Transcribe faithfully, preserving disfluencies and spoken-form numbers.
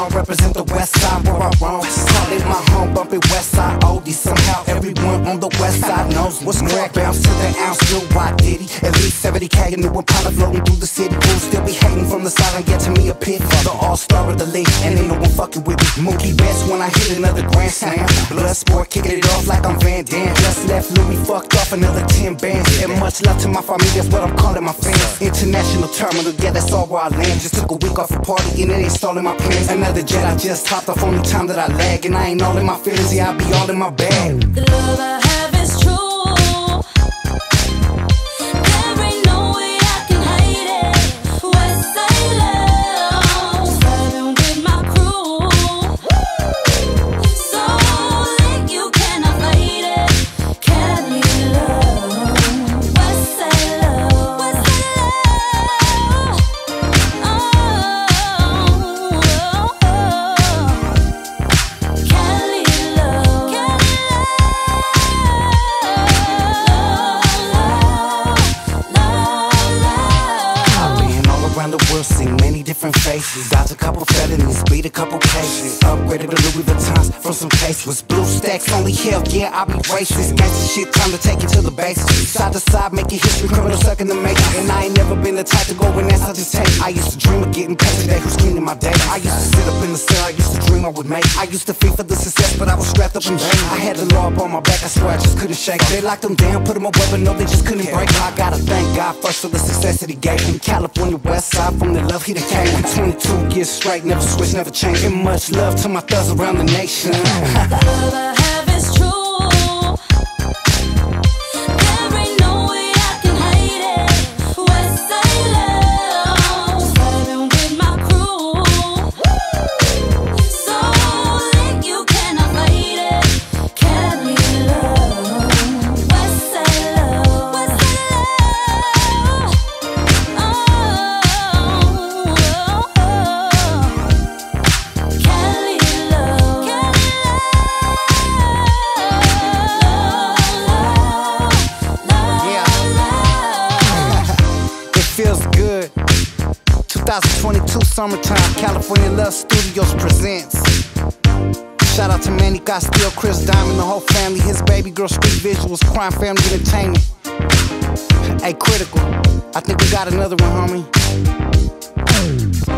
song, represent the west side where I roam. Solid my home, bumpy west side, oldie somehow. Everyone on the west side knows what's crack. Bounce to the ounce, still why did he? At least seventy K in the Impala floating through the city. Who still be hating from the side and get to me a pit. The all-star of the league, and ain't no one fucking with me. Mookie best when I hit another grand slam. Blood sport, kicking it off like I'm Van Damme. Just left Louis, fucked off another ten bands. And much love to my family, that's what I'm calling my fans. International terminal, yeah, that's all where I land. Just took a week off a party and it ain't stalling my plans. Another jet, I just hopped off on the time that I lag. And I ain't all in my feelings, yeah, I be all in my bag. The love I have is true. Dodge a couple felonies, beat a couple cases. Upgraded to Louis Vuittons from some cases. Blue stacks, only hell, yeah, I be racist. Gangsta shit, time to take it to the basics. Side to side, making history, criminal sucking the make. And I ain't never been the type to go and that's I just take. I used to dream of getting paid today, who's cleaning my day? I used to sit up in the cell, I used to dream I would make. I used to feed for the success, but I was strapped up and banged. I had the law up on my back, I swear I just couldn't shake. They locked them down, put them away, but no, they just couldn't break. I gotta thank God first for the success that he gave me. California west side, from the love he done came. Two years straight, never switch, never change. And much love to my thugs around the nation. The love I have is true. twenty twenty-two summertime, California Love Studios presents. Shout out to Manny Castillo, Chris Diamond, the whole family, his baby girl, Street Visuals, Crime Family Entertainment. Hey, Kritical, I think we got another one, homie.